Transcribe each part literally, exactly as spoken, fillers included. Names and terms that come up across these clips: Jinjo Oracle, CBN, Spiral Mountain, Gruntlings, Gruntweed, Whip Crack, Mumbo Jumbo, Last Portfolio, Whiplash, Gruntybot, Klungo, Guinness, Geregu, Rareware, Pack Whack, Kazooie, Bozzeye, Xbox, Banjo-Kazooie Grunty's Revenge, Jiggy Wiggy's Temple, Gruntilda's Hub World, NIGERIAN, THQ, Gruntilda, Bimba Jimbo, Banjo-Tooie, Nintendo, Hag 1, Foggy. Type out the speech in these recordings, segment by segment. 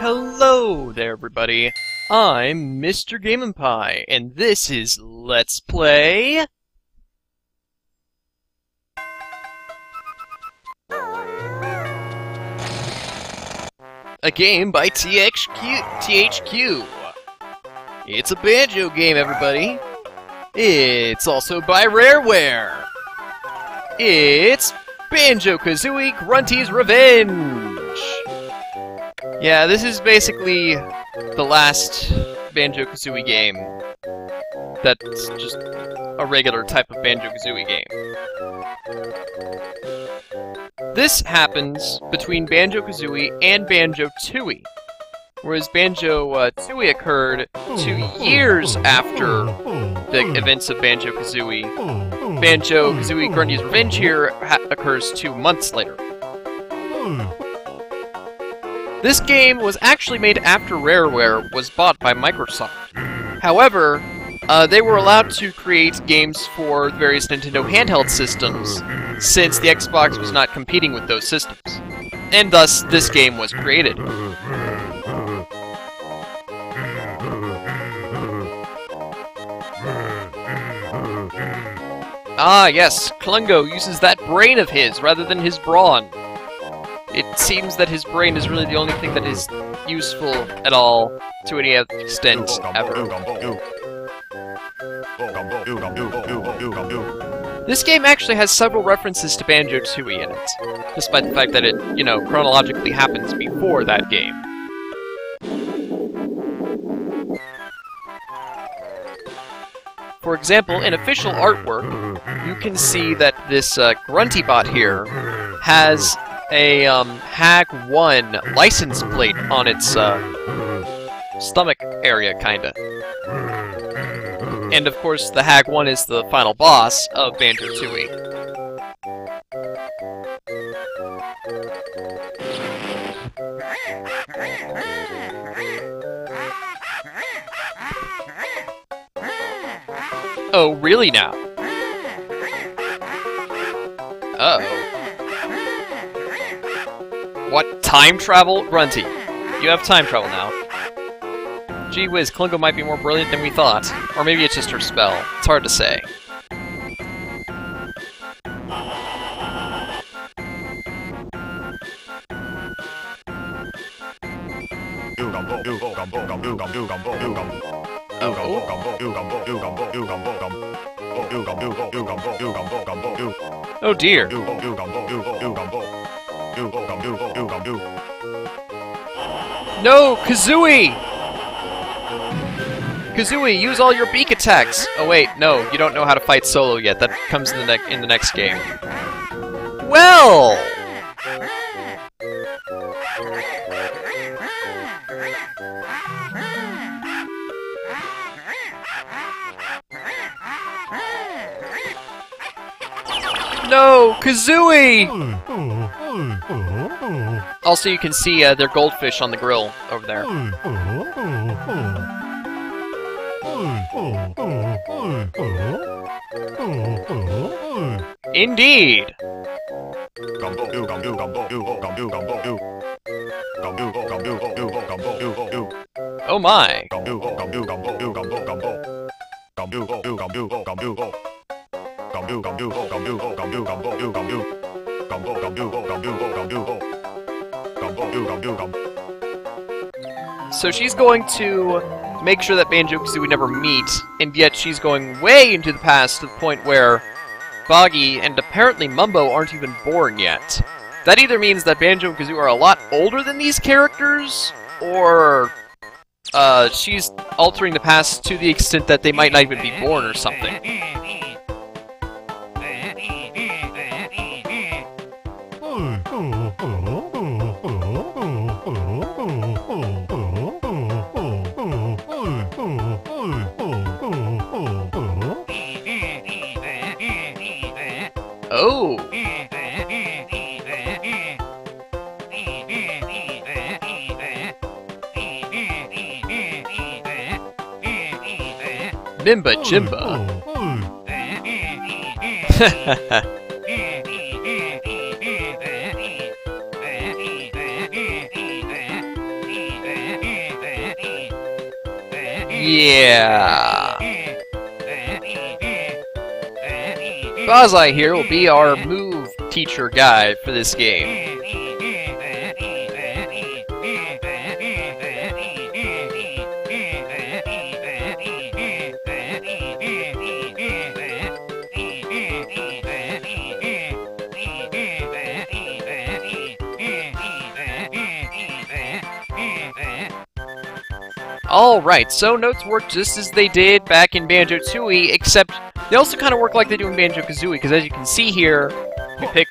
Hello there, everybody. I'm Mister Game and Pie, and this is Let's Play a game by T H Q. It's a banjo game, everybody. It's also by Rareware. It's Banjo-Kazooie Grunty's Revenge! Yeah, this is basically the last Banjo-Kazooie game that's just a regular type of Banjo-Kazooie game. This happens between Banjo-Kazooie and Banjo-Tooie, whereas Banjo-Tooie occurred two years after the events of Banjo-Kazooie. Banjo-Kazooie Grunty's Revenge here ha occurs two months later. This game was actually made after Rareware was bought by Microsoft. However, uh, they were allowed to create games for various Nintendo handheld systems, since the Xbox was not competing with those systems. And thus, this game was created. Ah, yes, Klungo uses that brain of his rather than his brawn. It seems that his brain is really the only thing that is useful at all to any extent ever. This game actually has several references to Banjo-Tooie in it, despite the fact that it, you know, chronologically happens before that game. For example, in official artwork, you can see that this uh, Gruntybot here has a um, Hag one license plate on its uh, stomach area, kinda. And of course, the Hag one is the final boss of Banjo-Tooie. Oh, really now? Uh-oh. What? Time travel? Grunty, you have time travel now. Gee whiz, Klungo might be more brilliant than we thought. Or maybe it's just her spell. It's hard to say. Oh. Oh dear. No, Kazooie! Kazooie, use all your beak attacks! Oh wait, no, you don't know how to fight solo yet. That comes in the next in the next game. Well! No, Kazooie! Also, you can see uh, their goldfish on the grill over there. Indeed! Oh my! So she's going to make sure that Banjo-Kazooie never meet, and yet she's going way into the past to the point where Foggy and apparently Mumbo aren't even born yet. That either means that Banjo-Kazooie are a lot older than these characters, or uh, she's altering the past to the extent that they might not even be born or something. Oh! Bimba Jimbo! Yeah! Bozzeye here will be our move teacher guy for this game. Alright, so notes work just as they did back in Banjo-Tooie, except they also kind of work like they do in Banjo-Kazooie, because as you can see here, we pick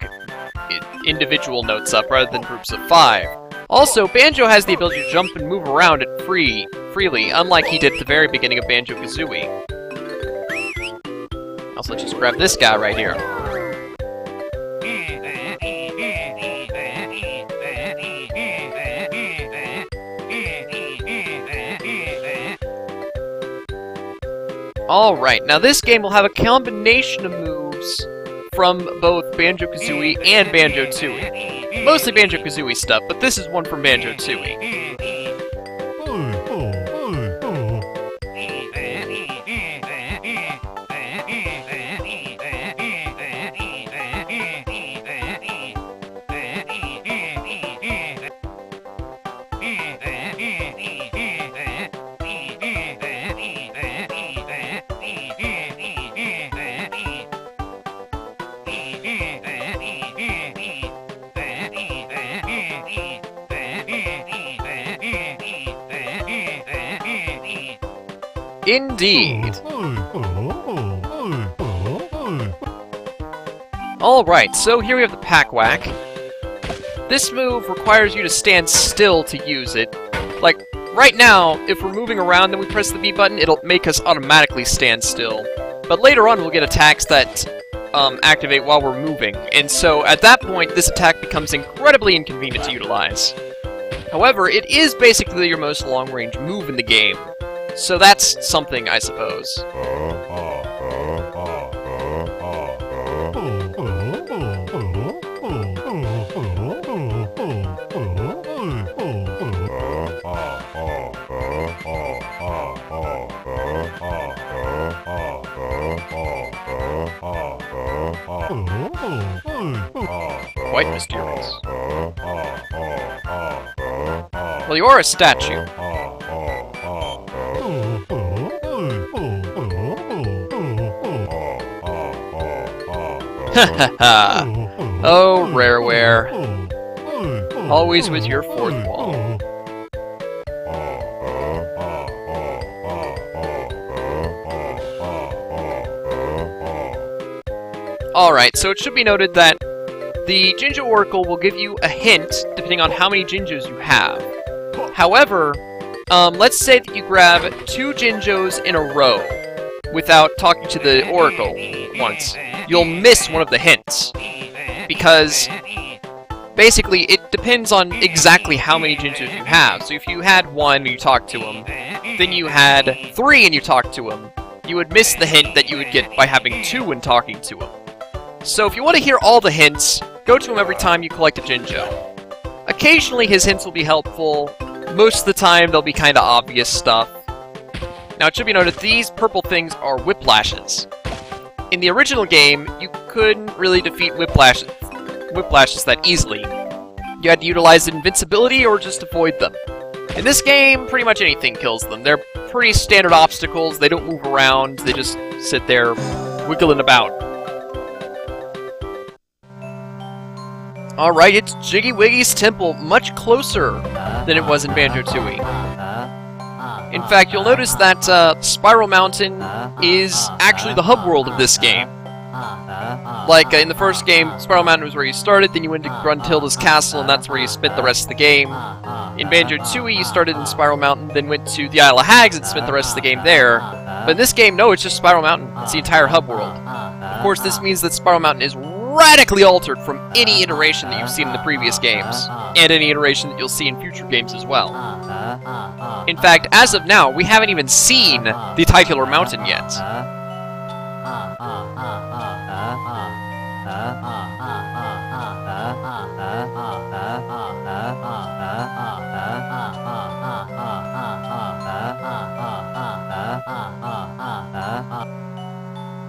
individual notes up rather than groups of five. Also, Banjo has the ability to jump and move around it free, freely, unlike he did at the very beginning of Banjo-Kazooie. Also, let's just grab this guy right here. Alright, now this game will have a combination of moves from both Banjo-Kazooie and Banjo-Tooie. Mostly Banjo-Kazooie stuff, but this is one from Banjo-Tooie. Indeed. Alright, so here we have the Pack Whack. This move requires you to stand still to use it. Like, right now, if we're moving around and we press the B button, it'll make us automatically stand still. But later on, we'll get attacks that um, activate while we're moving. And so, at that point, this attack becomes incredibly inconvenient to utilize. However, it is basically your most long-range move in the game. So that's something, I suppose. Quite mysterious. Well, you are a statue. Oh, Rareware. Always with your fourth wall. Alright, so it should be noted that the Jinjo Oracle will give you a hint depending on how many Jinjos you have. However, um, let's say that you grab two Jinjos in a row without talking to the Oracle once. You'll miss one of the hints, because basically it depends on exactly how many Jinjos you have. So if you had one and you talked to him, then you had three and you talked to him, you would miss the hint that you would get by having two when talking to him. So if you want to hear all the hints, go to him every time you collect a Jinjo. Occasionally his hints will be helpful, most of the time they'll be kind of obvious stuff. Now it should be noted these purple things are Whiplashes. In the original game, you couldn't really defeat Whiplashes, Whiplashes that easily. You had to utilize invincibility or just avoid them. In this game, pretty much anything kills them. They're pretty standard obstacles, they don't move around, they just sit there wiggling about. Alright, it's Jiggy Wiggy's Temple, much closer than it was in Banjo-Tooie. In fact, you'll notice that uh, Spiral Mountain is actually the hub world of this game. Like, uh, in the first game, Spiral Mountain was where you started, then you went to Gruntilda's Castle, and that's where you spent the rest of the game. In Banjo-Tooie, you started in Spiral Mountain, then went to the Isle of Hags and spent the rest of the game there. But in this game, no, it's just Spiral Mountain. It's the entire hub world. Of course, this means that Spiral Mountain is radically altered from any iteration that you've seen in the previous games, and any iteration that you'll see in future games as well. In fact, as of now, we haven't even seen the titular mountain yet.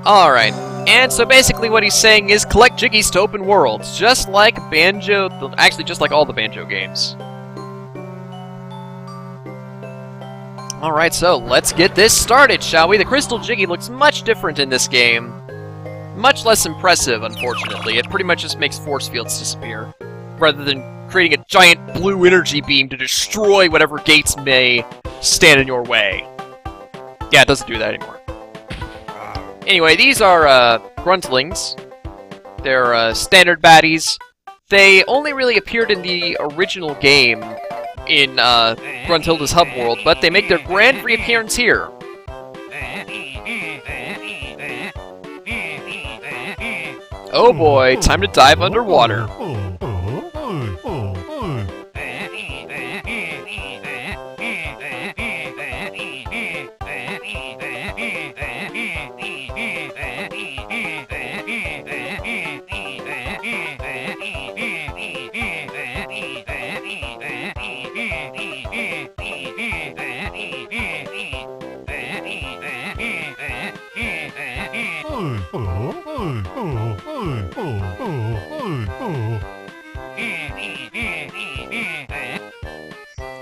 Alright, and so basically what he's saying is collect Jiggies to open worlds, just like Banjo... actually, just like all the Banjo games. Alright, so let's get this started, shall we? The Crystal Jiggy looks much different in this game. Much less impressive, unfortunately. It pretty much just makes force fields disappear, rather than creating a giant blue energy beam to destroy whatever gates may stand in your way. Yeah, it doesn't do that anymore. Anyway, these are uh, Gruntlings. They're uh, standard baddies. They only really appeared in the original game in uh, Gruntilda's Hub World, but they make their grand reappearance here. Oh boy, time to dive underwater.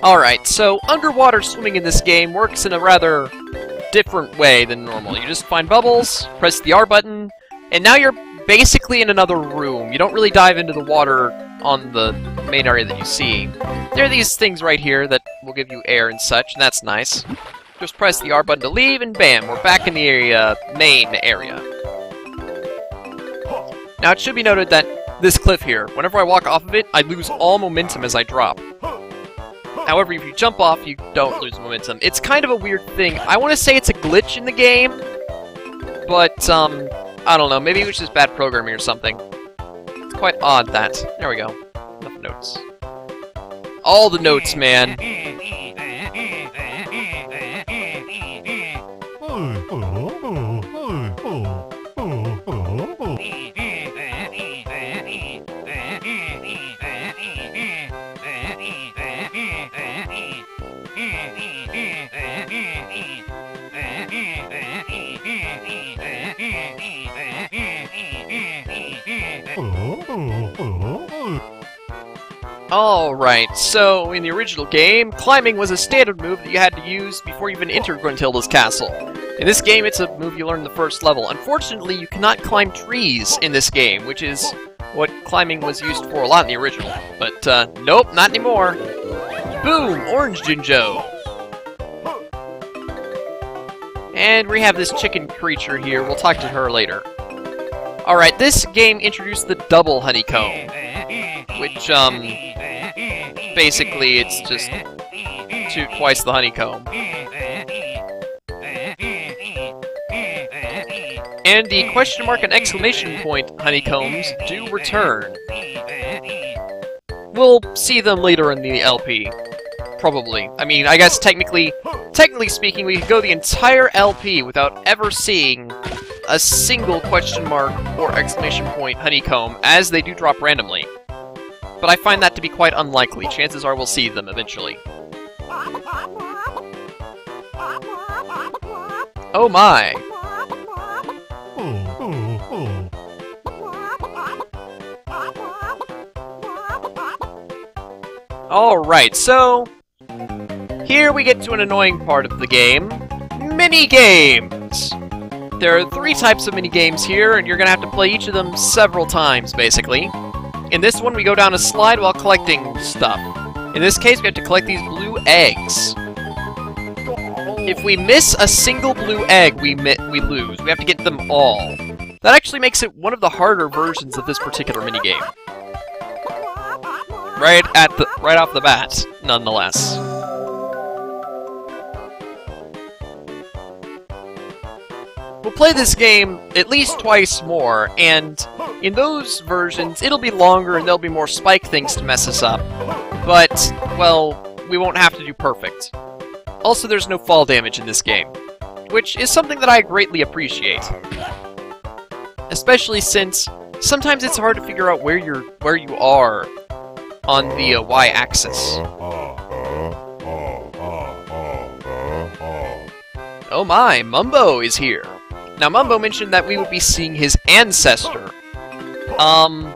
Alright, so underwater swimming in this game works in a rather different way than normal. You just find bubbles, press the R button, and now you're basically in another room. You don't really dive into the water on the main area that you see. There are these things right here that will give you air and such, and that's nice. Just press the R button to leave, and bam, we're back in the area, main area. Now, it should be noted that this cliff here, whenever I walk off of it, I lose all momentum as I drop. However, if you jump off, you don't lose momentum. It's kind of a weird thing. I want to say it's a glitch in the game, but, um, I don't know. Maybe it was just bad programming or something. It's quite odd, that. There we go. Enough notes. All the notes, man. Alright, so in the original game, climbing was a standard move that you had to use before you even entered Gruntilda's castle. In this game, it's a move you learn in the first level. Unfortunately, you cannot climb trees in this game, which is what climbing was used for a lot in the original. But, uh, nope, not anymore. Boom! Orange Jinjo! And we have this chicken creature here. We'll talk to her later. Alright, this game introduced the double honeycomb, which, um... basically, it's just two, twice the honeycomb. And the question mark and exclamation point honeycombs do return. We'll see them later in the L P. Probably. I mean, I guess technically, technically speaking, we could go the entire L P without ever seeing a single question mark or exclamation point honeycomb, as they do drop randomly. But I find that to be quite unlikely. Chances are we'll see them eventually. Oh my! Alright, so... here we get to an annoying part of the game. Mini-games! There are three types of mini-games here, and you're gonna have to play each of them several times, basically. In this one, we go down a slide while collecting stuff. In this case, we have to collect these blue eggs. If we miss a single blue egg, we mi we lose. We have to get them all. That actually makes it one of the harder versions of this particular minigame. Right at the right off the bat, nonetheless. We'll play this game at least twice more, and in those versions, it'll be longer and there'll be more spike things to mess us up. But, well, we won't have to do perfect. Also, there's no fall damage in this game, which is something that I greatly appreciate. Especially since sometimes it's hard to figure out where you're where you are on the uh, Y-axis. Oh my, Mumbo is here. Now, Mumbo mentioned that we will be seeing his ancestor. Um,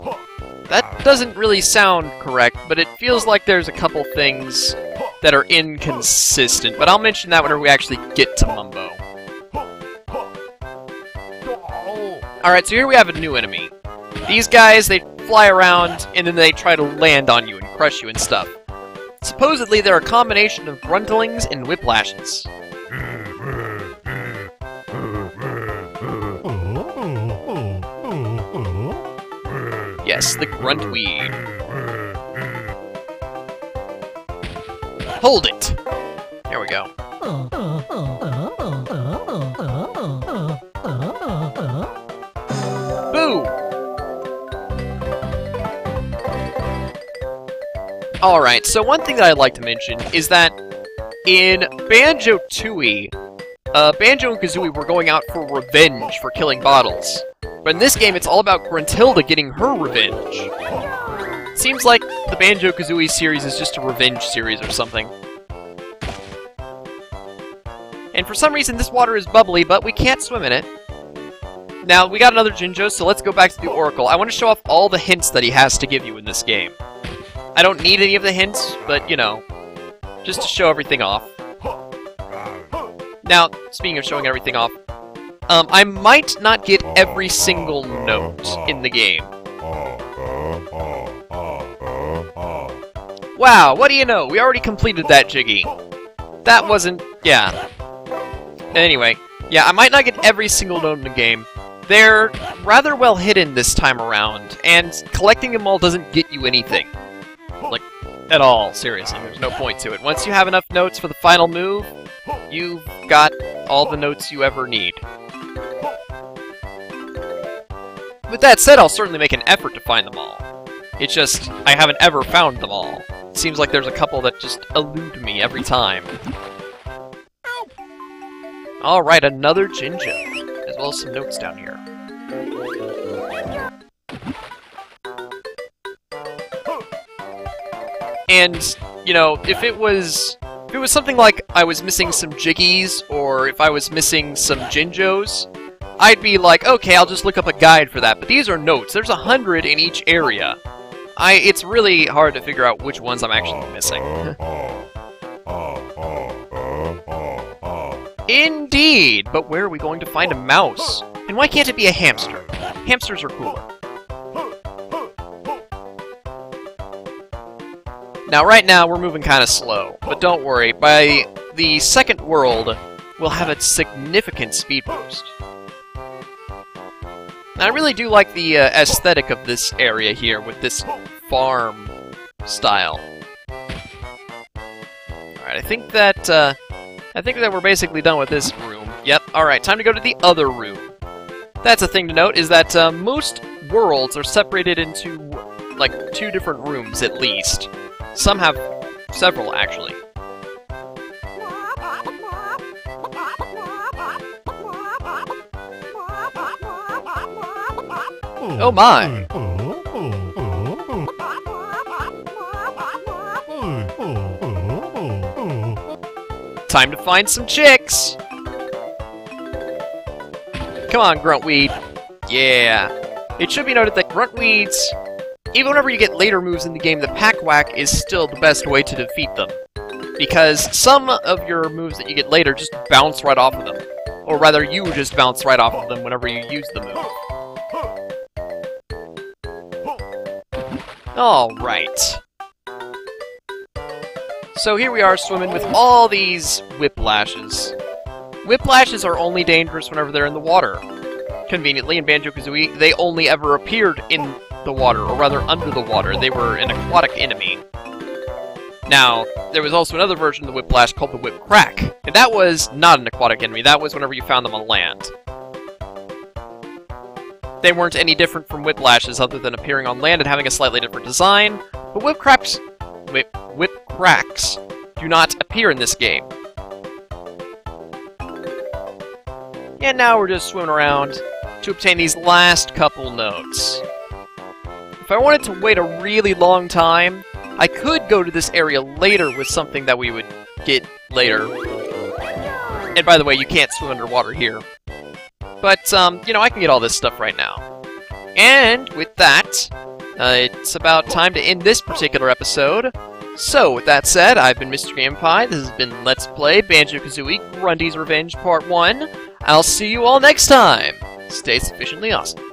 that doesn't really sound correct, but it feels like there's a couple things that are inconsistent, but I'll mention that whenever we actually get to Mumbo. Alright, so here we have a new enemy. These guys, they fly around, and then they try to land on you and crush you and stuff. Supposedly, they're a combination of Gruntlings and Whiplashes. Yes, the Gruntweed. Hold it! There we go. Boo! Alright, so one thing that I'd like to mention is that in Banjo-Tooie, uh, Banjo and Kazooie were going out for revenge for killing bottles. But in this game, it's all about Gruntilda getting her revenge. It seems like the Banjo-Kazooie series is just a revenge series or something. And for some reason, this water is bubbly, but we can't swim in it. Now, we got another Jinjo, so let's go back to the Oracle. I want to show off all the hints that he has to give you in this game. I don't need any of the hints, but, you know, just to show everything off. Now, speaking of showing everything off, Um, I might not get every single note in the game. Wow, what do you know? We already completed that, Jiggy. That wasn't... yeah. Anyway, yeah, I might not get every single note in the game. They're rather well hidden this time around, and collecting them all doesn't get you anything. Like, at all, seriously. There's no point to it. Once you have enough notes for the final move, you've got all the notes you ever need. With that said, I'll certainly make an effort to find them all. It's just, I haven't ever found them all. It seems like there's a couple that just elude me every time. Alright, another Jinjo, as well as some notes down here. And, you know, if it was... if it was something like I was missing some Jiggies, or if I was missing some Jinjos, I'd be like, okay, I'll just look up a guide for that, but these are notes. There's a hundred in each area. I, it's really hard to figure out which ones I'm actually missing. Indeed! But where are we going to find a mouse? And why can't it be a hamster? Hamsters are cooler. Now, right now, we're moving kind of slow, but don't worry. By the second world, we'll have a significant speed boost. I really do like the uh, aesthetic of this area here, with this farm style. Alright, I think that, uh, I think that we're basically done with this room. Yep, alright, time to go to the other room. That's a thing to note, is that uh, most worlds are separated into, like, two different rooms at least. Some have several, actually. Oh my! Time to find some chicks! Come on, Gruntweed. Yeah. It should be noted that Gruntweeds, even whenever you get later moves in the game, the Pack Whack is still the best way to defeat them. Because some of your moves that you get later just bounce right off of them. Or rather, you just bounce right off of them whenever you use the move. Alright. So here we are swimming with all these whiplashes. Whiplashes are only dangerous whenever they're in the water. Conveniently, in Banjo-Kazooie, they only ever appeared in the water, or rather under the water. They were an aquatic enemy. Now, there was also another version of the Whiplash called the Whip Crack, and that was not an aquatic enemy. That was whenever you found them on land. They weren't any different from Whiplashes other than appearing on land and having a slightly different design, but Whip Cracks, whip, whip cracks do not appear in this game. And now we're just swimming around to obtain these last couple notes. If I wanted to wait a really long time, I could go to this area later with something that we would get later. And by the way, you can't swim underwater here. But, um, you know, I can get all this stuff right now. And with that, uh, it's about time to end this particular episode. So, with that said, I've been Mister Gamepai. This has been Let's Play Banjo-Kazooie Grunty's Revenge Part one. I'll see you all next time. Stay sufficiently awesome.